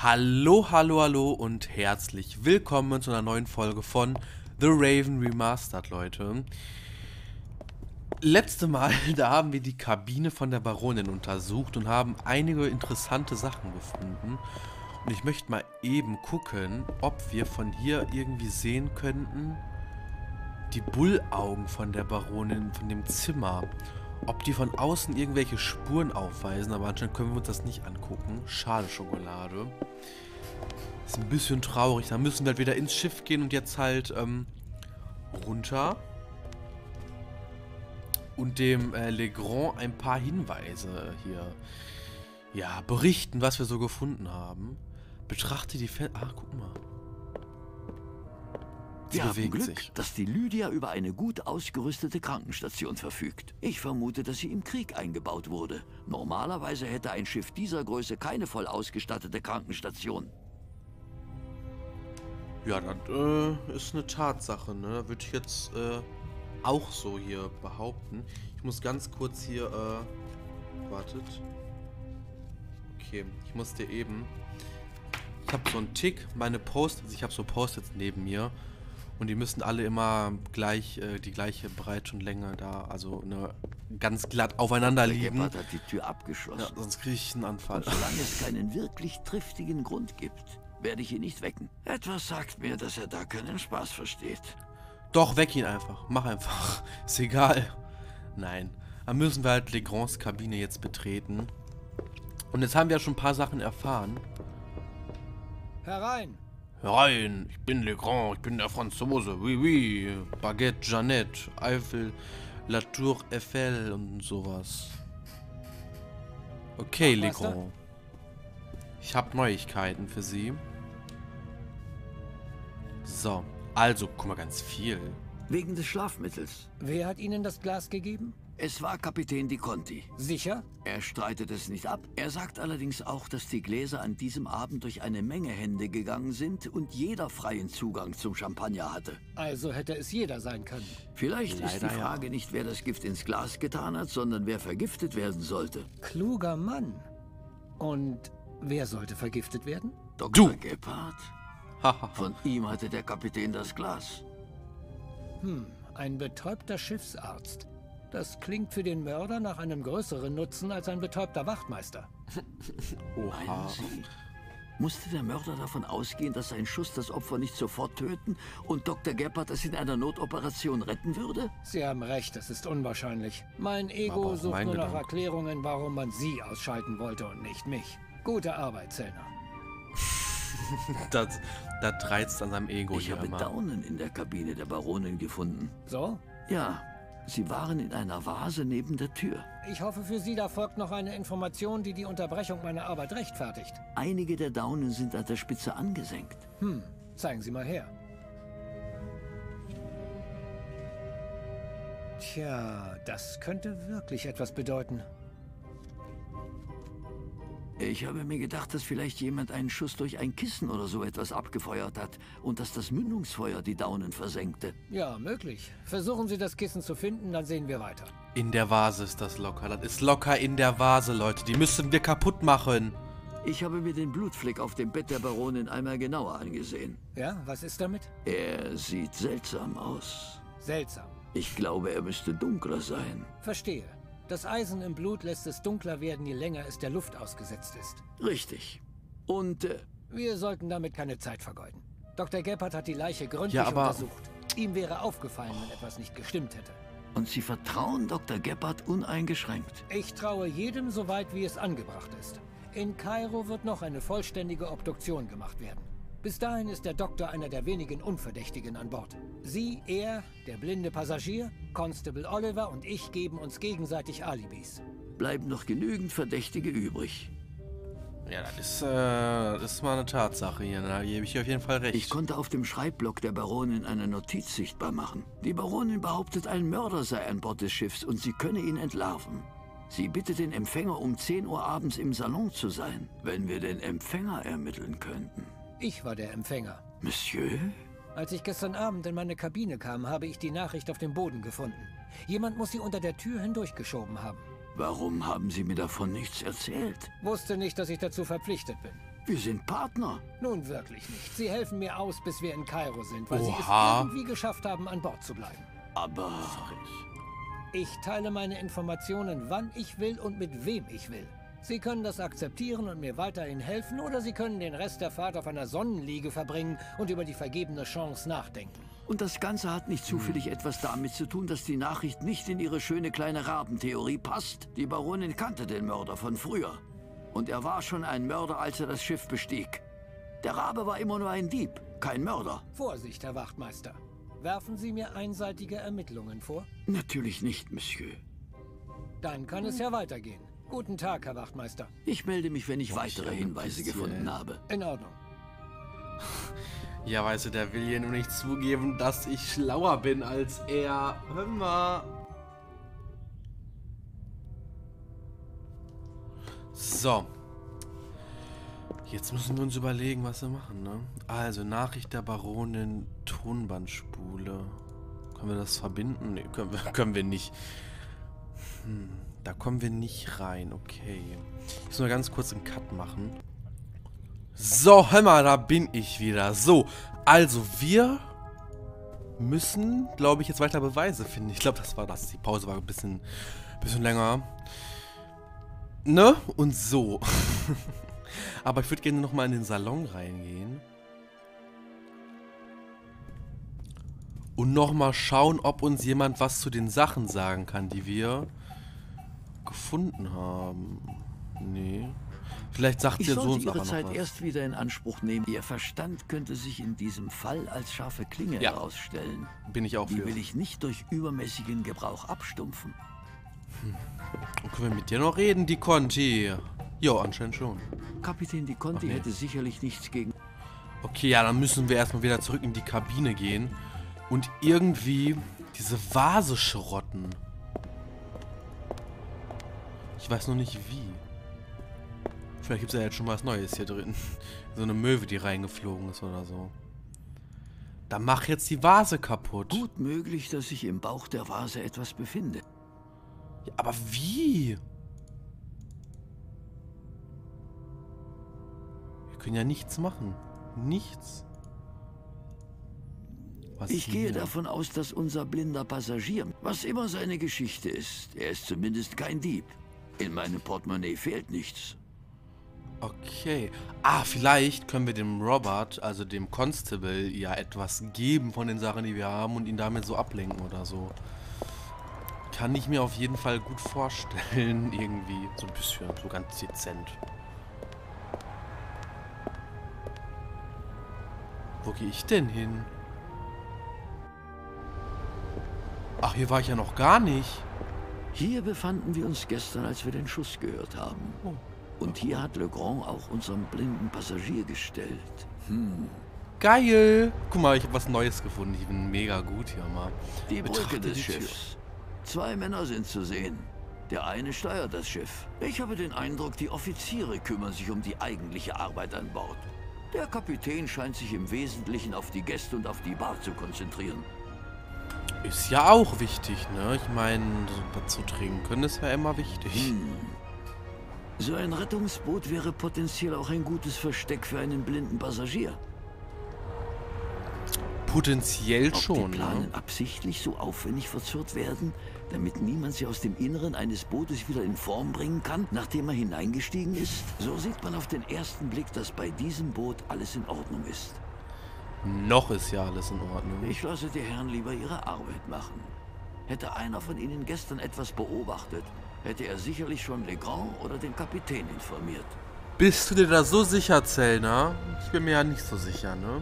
Hallo, hallo, hallo und herzlich willkommen zu einer neuen Folge von The Raven Remastered, Leute. Letztes Mal, da haben wir die Kabine von der Baronin untersucht und haben einige interessante Sachen gefunden. Und ich möchte mal eben gucken, ob wir von hier irgendwie sehen könnten, die Bullaugen von der Baronin, von dem Zimmer. Ob die von außen irgendwelche Spuren aufweisen, aber anscheinend können wir uns das nicht angucken. Schade, Schokolade. Ist ein bisschen traurig. Da müssen wir halt wieder ins Schiff gehen und jetzt halt runter. Und dem Legrand ein paar Hinweise hier. Ja, berichten, was wir so gefunden haben. Betrachte die Fälle. Ah, guck mal. Sie bewegt Glück, sich. Dass die Lydia über eine gut ausgerüstete Krankenstation verfügt. Ich vermute, dass sie im Krieg eingebaut wurde. Normalerweise hätte ein Schiff dieser Größe keine voll ausgestattete Krankenstation. Ja, das ist eine Tatsache, ne? Würde ich jetzt auch so hier behaupten. Ich muss ganz kurz hier, wartet. Okay, ich muss dir eben... Ich habe so einen Tick, meine Post-its, ich habe so Post-its neben mir. Und die müssen alle immer gleich, die gleiche Breite und Länge da, also ne, ganz glatt aufeinander liegen. Gebhardt hat die Tür abgeschlossen. Ja, sonst kriege ich einen Anfall. Und solange es keinen wirklich triftigen Grund gibt, werde ich ihn nicht wecken. Etwas sagt mir, dass er da keinen Spaß versteht. Doch, weck ihn einfach. Mach einfach. Ist egal. Nein. Dann müssen wir halt Legrands Kabine jetzt betreten. Und jetzt haben wir ja schon ein paar Sachen erfahren. Herein! Herein, ich bin Legrand, ich bin der Franzose, oui, oui, Baguette, Jeannette, Eiffel, La Tour Eiffel und sowas. Okay, Legrand. Ich habe Neuigkeiten für Sie. So, also, guck mal, ganz viel. Wegen des Schlafmittels. Wer hat Ihnen das Glas gegeben? Es war Kapitän Di Conti. Sicher? Er streitet es nicht ab. Er sagt allerdings auch, dass die Gläser an diesem Abend durch eine Menge Hände gegangen sind und jeder freien Zugang zum Champagner hatte. Also hätte es jeder sein können. Vielleicht leider ist die Frage ja nicht, wer das Gift ins Glas getan hat, sondern wer vergiftet werden sollte. Kluger Mann. Und wer sollte vergiftet werden? Dr. Gebhardt. Von ihm hatte der Kapitän das Glas. Hm, ein betäubter Schiffsarzt. Das klingt für den Mörder nach einem größeren Nutzen als ein betäubter Wachtmeister. Oha. Musste der Mörder davon ausgehen, dass sein Schuss das Opfer nicht sofort töten und Dr. Gebhardt es in einer Notoperation retten würde? Sie haben recht, das ist unwahrscheinlich. Mein Ego sucht nur nach Erklärungen, warum man Sie ausschalten wollte und nicht mich. Gute Arbeit, Zellner. Das reizt an seinem Ego hier immer. Ich habe Daunen in der Kabine der Baronin gefunden. So? Ja. Sie waren in einer Vase neben der Tür. Ich hoffe, für Sie, da folgt noch eine Information, die die Unterbrechung meiner Arbeit rechtfertigt. Einige der Daunen sind an der Spitze angesenkt. Hm, zeigen Sie mal her. Tja, das könnte wirklich etwas bedeuten. Ich habe mir gedacht, dass vielleicht jemand einen Schuss durch ein Kissen oder so etwas abgefeuert hat und dass das Mündungsfeuer die Daunen versenkte. Ja, möglich. Versuchen Sie, das Kissen zu finden, dann sehen wir weiter. In der Vase ist das locker. Das ist locker in der Vase, Leute. Die müssen wir kaputt machen. Ich habe mir den Blutfleck auf dem Bett der Baronin einmal genauer angesehen. Ja, was ist damit? Er sieht seltsam aus. Seltsam? Ich glaube, er müsste dunkler sein. Verstehe. Das Eisen im Blut lässt es dunkler werden, je länger es der Luft ausgesetzt ist. Richtig. Und wir sollten damit keine Zeit vergeuden. Dr. Gebhardt hat die Leiche gründlich untersucht. Ihm wäre aufgefallen, wenn etwas nicht gestimmt hätte. Und Sie vertrauen Dr. Gebhardt uneingeschränkt? Ich traue jedem so weit, wie es angebracht ist. In Kairo wird noch eine vollständige Obduktion gemacht werden. Bis dahin ist der Doktor einer der wenigen Unverdächtigen an Bord. Sie, er, der blinde Passagier, Constable Oliver und ich geben uns gegenseitig Alibis. Bleiben noch genügend Verdächtige übrig. Ja, das ist mal eine Tatsache hier, da gebe ich auf jeden Fall recht. Ich konnte auf dem Schreibblock der Baronin eine Notiz sichtbar machen. Die Baronin behauptet, ein Mörder sei an Bord des Schiffs und sie könne ihn entlarven. Sie bittet den Empfänger, um 10 Uhr abends im Salon zu sein, wenn wir den Empfänger ermitteln könnten. Ich war der Empfänger. Monsieur? Als ich gestern Abend in meine Kabine kam, habe ich die Nachricht auf dem Boden gefunden. Jemand muss sie unter der Tür hindurchgeschoben haben. Warum haben Sie mir davon nichts erzählt? Wusste nicht, dass ich dazu verpflichtet bin. Wir sind Partner. Nun wirklich nicht. Sie helfen mir aus, bis wir in Kairo sind, weil sie es irgendwie geschafft haben, an Bord zu bleiben. Aber... Ich teile meine Informationen, wann ich will und mit wem ich will. Sie können das akzeptieren und mir weiterhin helfen, oder Sie können den Rest der Fahrt auf einer Sonnenliege verbringen und über die vergebene Chance nachdenken. Und das Ganze hat nicht zufällig etwas damit zu tun, dass die Nachricht nicht in Ihre schöne kleine Rabentheorie passt. Die Baronin kannte den Mörder von früher. Und er war schon ein Mörder, als er das Schiff bestieg. Der Rabe war immer nur ein Dieb, kein Mörder. Vorsicht, Herr Wachtmeister. Werfen Sie mir einseitige Ermittlungen vor? Natürlich nicht, Monsieur. Dann kann es ja weitergehen. Guten Tag, Herr Wachtmeister. Ich melde mich, wenn ich weitere Hinweise gefunden habe. In Ordnung. Ja, weißt du, der will hier nur nicht zugeben, dass ich schlauer bin als er. Hör mal. So. Jetzt müssen wir uns überlegen, was wir machen, ne? Also, Nachricht der Baronin, Tonbandspule. Können wir das verbinden? Ne, können wir nicht. Da kommen wir nicht rein, okay. Ich muss nur ganz kurz einen Cut machen. So, hör mal, da bin ich wieder. So, also wir müssen, glaube ich, jetzt weiter Beweise finden. Ich glaube, das war das. Die Pause war ein bisschen länger. Ne? Und so. Aber ich würde gerne nochmal in den Salon reingehen. Und nochmal schauen, ob uns jemand was zu den Sachen sagen kann, die wir gefunden haben. Nee. Vielleicht sagt ihr so uns aber noch was. Ich sollte Ihre Zeit erst wieder in Anspruch nehmen. Ihr Verstand könnte sich in diesem Fall als scharfe Klinge herausstellen. Bin ich auch für. Die will ich nicht durch übermäßigen Gebrauch abstumpfen. Und können wir mit dir noch reden, Di Conti? Jo, anscheinend schon. Kapitän Di Conti hätte sicherlich nichts gegen... Okay, ja, dann müssen wir erstmal wieder zurück in die Kabine gehen und irgendwie diese Vase schrotten. Ich weiß noch nicht wie. Vielleicht gibt es ja jetzt schon was Neues hier drin. So eine Möwe, die reingeflogen ist oder so. Dann mach jetzt die Vase kaputt. Gut möglich, dass sich im Bauch der Vase etwas befindet. Ja, aber wie? Wir können ja nichts machen. Nichts. Ich gehe davon aus, dass unser blinder Passagier, was immer seine Geschichte ist, er ist zumindest kein Dieb. In meinem Portemonnaie fehlt nichts. Okay. Ah, vielleicht können wir dem Robert, also dem Constable, ja etwas geben von den Sachen, die wir haben und ihn damit so ablenken oder so. Kann ich mir auf jeden Fall gut vorstellen, irgendwie. So ein bisschen, so ganz dezent. Wo gehe ich denn hin? Ach, hier war ich ja noch gar nicht. Hier befanden wir uns gestern, als wir den Schuss gehört haben. Oh. Und hier hat Legrand auch unseren blinden Passagier gestellt. Geil! Guck mal, ich habe was Neues gefunden. Ich bin mega gut hier mal. Die Brücke des Schiffs. Zwei Männer sind zu sehen. Der eine steuert das Schiff. Ich habe den Eindruck, die Offiziere kümmern sich um die eigentliche Arbeit an Bord. Der Kapitän scheint sich im Wesentlichen auf die Gäste und auf die Bar zu konzentrieren. Ist ja auch wichtig, ne? Ich meine, was zu trinken ist ja immer wichtig. So ein Rettungsboot wäre potenziell auch ein gutes Versteck für einen blinden Passagier. Potenziell schon. Ob die Planen absichtlich so aufwendig verzerrt werden, damit niemand sie aus dem Inneren eines Bootes wieder in Form bringen kann, nachdem er hineingestiegen ist? So sieht man auf den ersten Blick, dass bei diesem Boot alles in Ordnung ist. Noch ist ja alles in Ordnung. Ich lasse die Herren lieber ihre Arbeit machen. Hätte einer von ihnen gestern etwas beobachtet, hätte er sicherlich schon Legrand oder den Kapitän informiert. Bist du dir da so sicher, Zellner? Ich bin mir ja nicht so sicher, ne?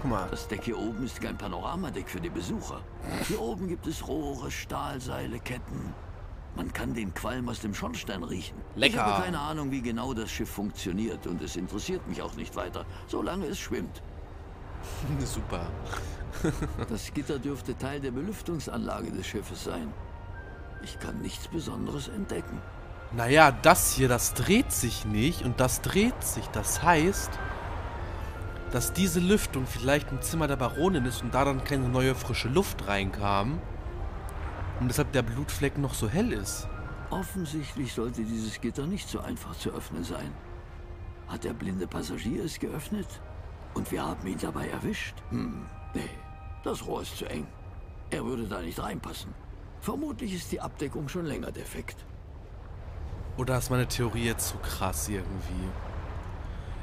Guck mal. Das Deck hier oben ist kein Panoramadeck für die Besucher. Hier oben gibt es Rohre, Stahlseile, Ketten. Man kann den Qualm aus dem Schornstein riechen. Lecker. Ich habe keine Ahnung, wie genau das Schiff funktioniert und es interessiert mich auch nicht weiter, solange es schwimmt. Super. Das Gitter dürfte Teil der Belüftungsanlage des Schiffes sein. Ich kann nichts Besonderes entdecken. Naja, das hier, das dreht sich nicht und das dreht sich. Das heißt, dass diese Lüftung vielleicht im Zimmer der Baronin ist und da dann keine neue frische Luft reinkam und deshalb der Blutfleck noch so hell ist. Offensichtlich sollte dieses Gitter nicht so einfach zu öffnen sein. hat der blinde Passagier es geöffnet und wir haben ihn dabei erwischt? Nee, das Rohr ist zu eng. Er würde da nicht reinpassen. Vermutlich ist die Abdeckung schon länger defekt. Oder ist meine Theorie jetzt zu krass irgendwie?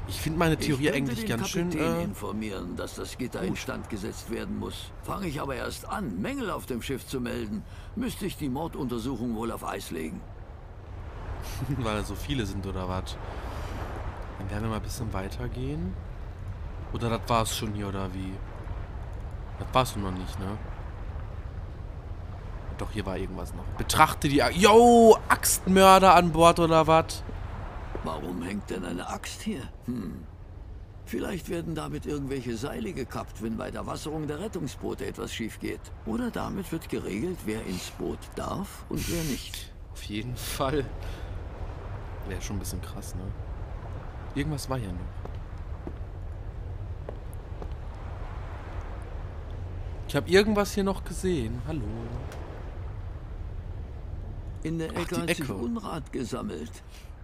Ich finde meine Theorie eigentlich ganz schön... Ich könnte den Kapitän informieren, dass das Gitter instand gesetzt werden muss. Fange ich aber erst an, Mängel auf dem Schiff zu melden, müsste ich die Morduntersuchung wohl auf Eis legen. Weil da so viele sind, oder was? Dann werden wir mal ein bisschen weitergehen. Oder das war's schon hier, oder wie? Das war's noch nicht, ne? Doch, hier war irgendwas noch. Betrachte die... Yo, Axtmörder an Bord, oder was? Warum hängt denn eine Axt hier? Vielleicht werden damit irgendwelche Seile gekappt, wenn bei der Wasserung der Rettungsboote etwas schief geht. Oder damit wird geregelt, wer ins Boot darf und wer nicht. Auf jeden Fall. Wäre schon ein bisschen krass, ne? Irgendwas war hier noch. Ich habe irgendwas hier noch gesehen. Hallo. In der Ecke hat sich Unrat gesammelt.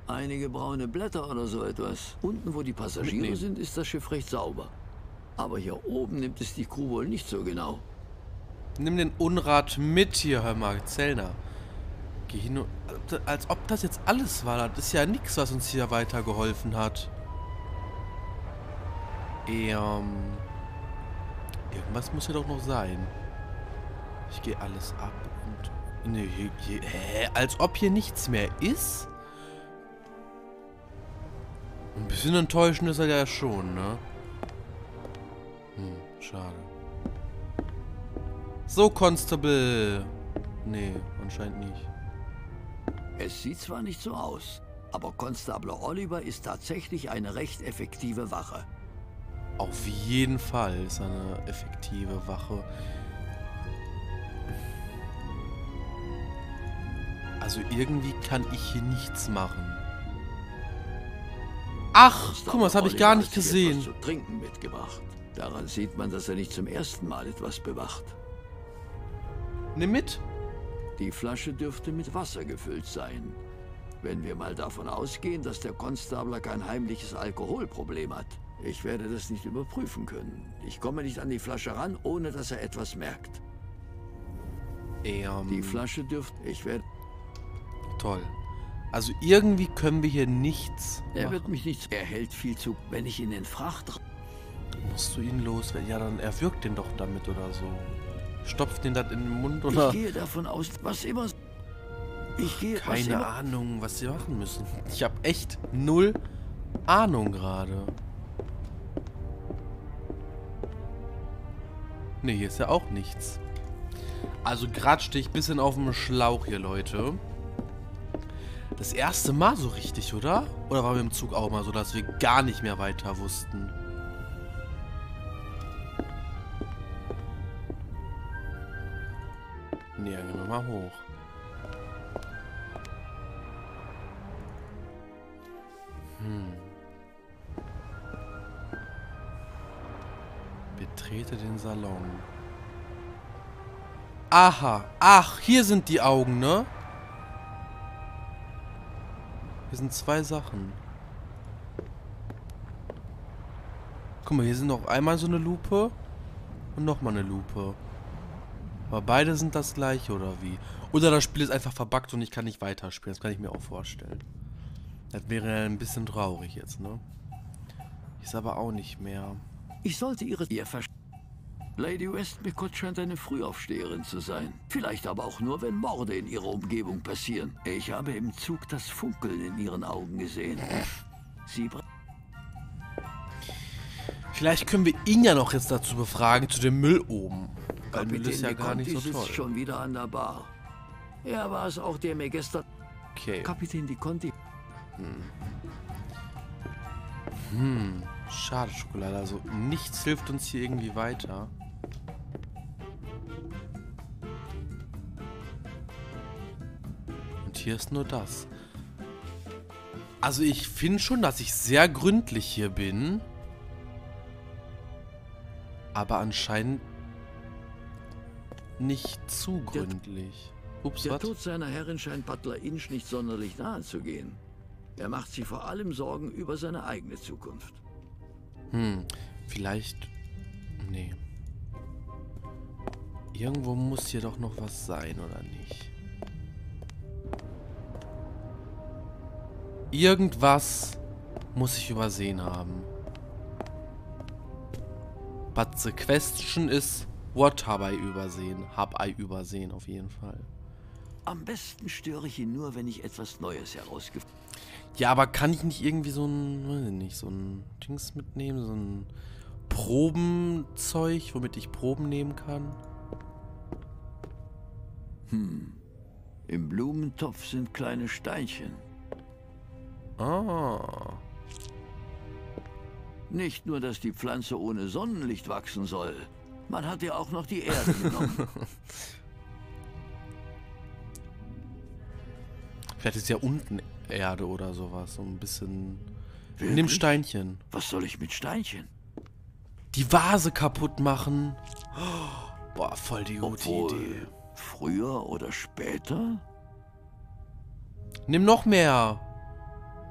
Einige braune Blätter oder so etwas. Unten, wo die Passagiere sind, ist das Schiff recht sauber. Aber hier oben nimmt es die Crew wohl nicht so genau. Nimm den Unrat mit hier, hör mal, Zellner. Geh hin und... Als ob das jetzt alles war. Das ist ja nichts, was uns hier weitergeholfen hat. Irgendwas muss hier doch noch sein. Ich gehe alles ab und... Nee, hä? Als ob hier nichts mehr ist? Ein bisschen enttäuschend ist er ja schon, ne? Schade. So, Constable. Nee, anscheinend nicht. Es sieht zwar nicht so aus, aber Constable Oliver ist tatsächlich eine recht effektive Wache. Auf jeden Fall ist er eine effektive Wache. Also irgendwie kann ich hier nichts machen. Ach, guck mal, das habe ich gar nicht gesehen. Etwas zu trinken mitgebracht. Daran sieht man, dass er nicht zum ersten Mal etwas bewacht. Nimm mit. Die Flasche dürfte mit Wasser gefüllt sein. Wenn wir mal davon ausgehen, dass der Konstabler kein heimliches Alkoholproblem hat. Ich werde das nicht überprüfen können. Ich komme nicht an die Flasche ran, ohne dass er etwas merkt. Die Flasche dürfte... Toll. Also irgendwie können wir hier nichts machen. Er wird mich nichts... Er hält viel zu, wenn ich ihn in Fracht... Musst du ihn loswerden? Ja, dann erwürgt den doch damit oder so. Stopft den das in den Mund oder... Ich gehe davon aus, was immer... Keine Ahnung, was wir machen müssen. Ich habe echt null Ahnung gerade. Ne, hier ist ja auch nichts. Also gerade stehe ich ein bisschen auf dem Schlauch hier, Leute. Das erste Mal so richtig, oder? Oder waren wir im Zug auch mal so, dass wir gar nicht mehr weiter wussten? Nee, dann gehen wir mal hoch. Betrete den Salon. Aha. Ach, hier sind die Augen, ne? Hier sind zwei Sachen. Guck mal, hier sind noch einmal so eine Lupe und nochmal eine Lupe. Aber beide sind das gleiche, oder wie? Oder das Spiel ist einfach verbuggt und ich kann nicht weiterspielen. Das kann ich mir auch vorstellen. Das wäre ein bisschen traurig jetzt, ne? Ist aber auch nicht mehr. Ich sollte ihr verstehen. Lady West McCut scheint eine Frühaufsteherin zu sein. Vielleicht aber auch nur, wenn Morde in ihrer Umgebung passieren. Ich habe im Zug das Funkeln in ihren Augen gesehen. Vielleicht können wir ihn ja noch jetzt dazu befragen, zu dem Müll oben. Weil Müll ist ja gar nicht so toll. Kapitän Di Conti sitzt schon wieder an der Bar. Er war es auch, der mir gestern... Okay. Kapitän Di Conti... Schade, Schokolade. Also nichts hilft uns hier irgendwie weiter. Und hier ist nur das. Also ich finde schon, dass ich sehr gründlich hier bin. Aber anscheinend nicht zu gründlich. Ups, was? Der Tod seiner Herrin scheint Butler Inch nicht sonderlich nahe zu gehen. Er macht sich vor allem Sorgen über seine eigene Zukunft. Vielleicht... Nee. Irgendwo muss hier doch noch was sein, oder nicht? Irgendwas muss ich übersehen haben. But the question is, what habe ich übersehen? Habe ich übersehen, auf jeden Fall. Am besten störe ich ihn nur, wenn ich etwas Neues herausgefunden habe. Ja, aber kann ich nicht irgendwie so ein, weiß ich nicht, so ein Dings mitnehmen? So ein Probenzeug, womit ich Proben nehmen kann? Im Blumentopf sind kleine Steinchen. Ah. Nicht nur, dass die Pflanze ohne Sonnenlicht wachsen soll. Man hat ja auch noch die Erde genommen. Vielleicht ist ja unten Erde oder sowas. So ein bisschen... Wirklich? Nimm Steinchen. Was soll ich mit Steinchen? Die Vase kaputt machen. Oh, boah, voll die gute Idee. Früher oder später? Nimm noch mehr.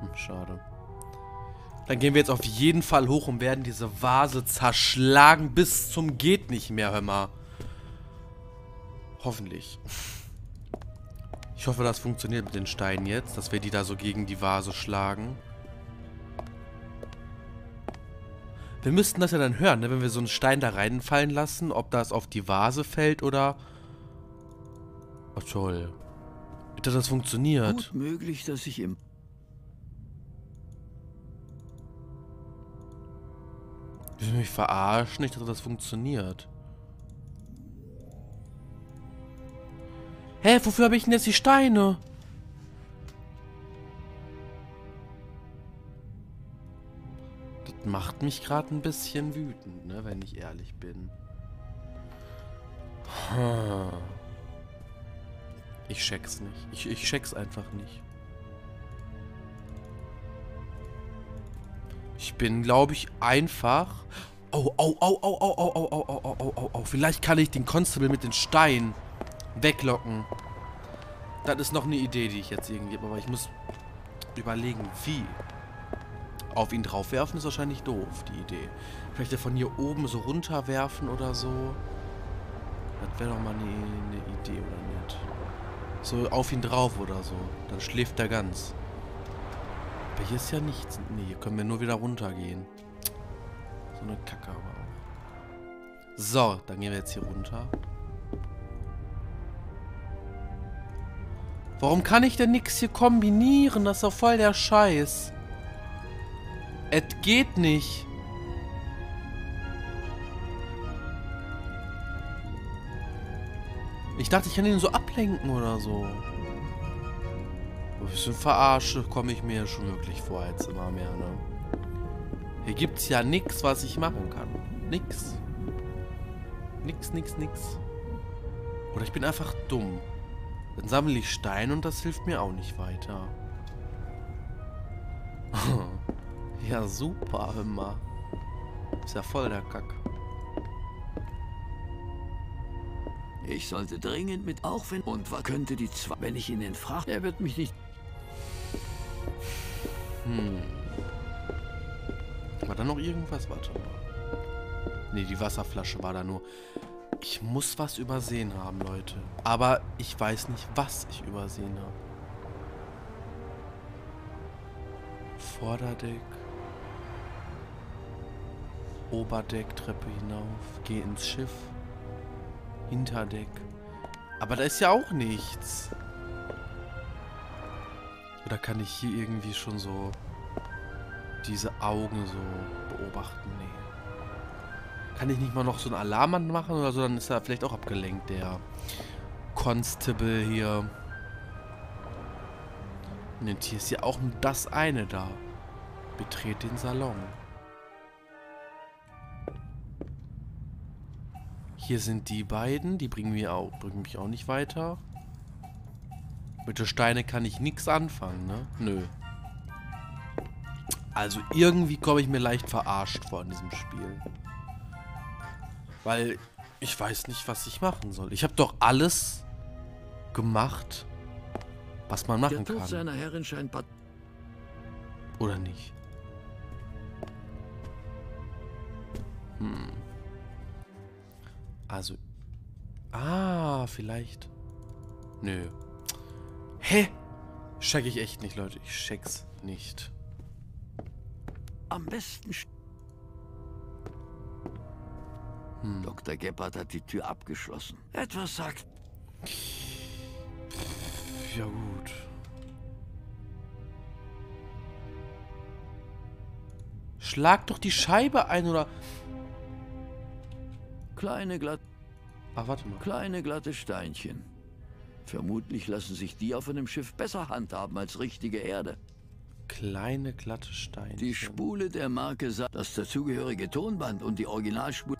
Hm, schade. Dann gehen wir jetzt auf jeden Fall hoch und werden diese Vase zerschlagen bis zum geht nicht mehr, hör mal. Hoffentlich. Ich hoffe, das funktioniert mit den Steinen jetzt, dass wir die da so gegen die Vase schlagen. Wir müssten das ja dann hören, ne? Wenn wir so einen Stein da reinfallen lassen, ob das auf die Vase fällt oder... Oh toll. Bitte, das funktioniert. Gut möglich, dass ich im... Ich will mich verarschen, ich dachte, das funktioniert. Hä, wofür habe ich denn jetzt die Steine? Das macht mich gerade ein bisschen wütend, ne, wenn ich ehrlich bin. Hm. Ich check's nicht. Ich check's einfach nicht. Ich bin, glaube ich, einfach... Oh. Vielleicht kann ich den Constable mit den Steinen weglocken. Das ist noch eine Idee, die ich jetzt irgendwie habe. Aber ich muss überlegen, wie. Auf ihn draufwerfen ist wahrscheinlich doof, die Idee. Vielleicht von hier oben so runterwerfen oder so. Das wäre doch mal eine Idee, oder nicht? So auf ihn drauf oder so. Dann schläft er ganz. Aber hier ist ja nichts. Nee, hier können wir nur wieder runtergehen. So eine Kacke aber auch. So, dann gehen wir jetzt hier runter. Warum kann ich denn nichts hier kombinieren? Das ist doch voll der Scheiß. Es geht nicht. Ich dachte, ich kann ihn so ablenken oder so. Ein bisschen verarscht komme ich mir schon wirklich vor jetzt immer mehr, ne? Hier gibt's ja nichts, was ich machen kann. Nix. Nix. Oder ich bin einfach dumm. Dann sammle ich Steine und das hilft mir auch nicht weiter. Ja, super immer. Ist ja voll der Kack. Ich sollte dringend mit aufwenden. Und was könnte die zwei... Wenn ich ihn denn frage, er wird mich nicht... War da noch irgendwas? Warte mal. Nee, die Wasserflasche war da nur. Ich muss was übersehen haben, Leute. Aber ich weiß nicht, was ich übersehen habe. Vorderdeck. Oberdeck, Treppe hinauf. Geh ins Schiff. Hinterdeck. Aber da ist ja auch nichts. Oder kann ich hier irgendwie schon so... diese Augen so beobachten? Nee. Kann ich nicht mal noch so einen Alarm anmachen oder so? Dann ist er vielleicht auch abgelenkt, der Constable hier. Und hier ist ja auch nur das eine da. Betret den Salon. Hier sind die beiden. Die bringen mich auch nicht weiter. Mit den Steinen kann ich nichts anfangen, ne? Nö. Also irgendwie komme ich mir leicht verarscht vor in diesem Spiel. Weil ich weiß nicht, was ich machen soll. Ich habe doch alles gemacht, was man machen kann. Der Tod seiner Herrin scheint Oder nicht? Also... Ah, vielleicht... Nö. Hä? Check ich echt nicht, Leute. Ich check's nicht. Am besten... Dr. Gebhardt hat die Tür abgeschlossen. Etwas sagt... Ja gut. Schlag doch die Scheibe ein, oder... Kleine glatte Steinchen. Vermutlich lassen sich die auf einem Schiff besser handhaben als richtige Erde. Kleine glatte Steinchen. Die Spule der Marke sagt, das dazugehörige Tonband und die Originalspule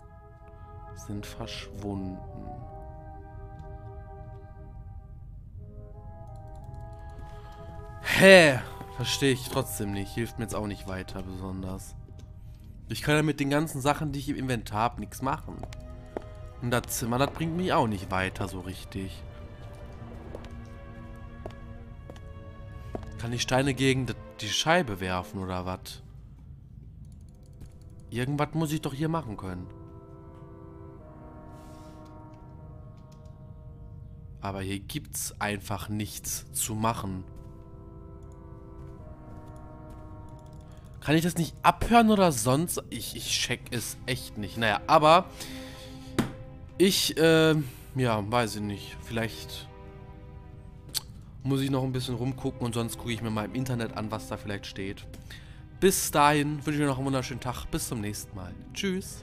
sind verschwunden. Hä? Verstehe ich trotzdem nicht. Hilft mir jetzt auch nicht weiter besonders. Ich kann ja mit den ganzen Sachen, die ich im Inventar habe, nichts machen. Und das Zimmer, das bringt mich auch nicht weiter so richtig. Kann ich Steine gegen die Scheibe werfen oder was? Irgendwas muss ich doch hier machen können. Aber hier gibt's einfach nichts zu machen. Kann ich das nicht abhören oder sonst? Ich check es echt nicht. Naja, aber... Ich, ja, weiß ich nicht. Vielleicht muss ich noch ein bisschen rumgucken und sonst gucke ich mir mal im Internet an, was da vielleicht steht. Bis dahin wünsche ich euch noch einen wunderschönen Tag. Bis zum nächsten Mal. Tschüss.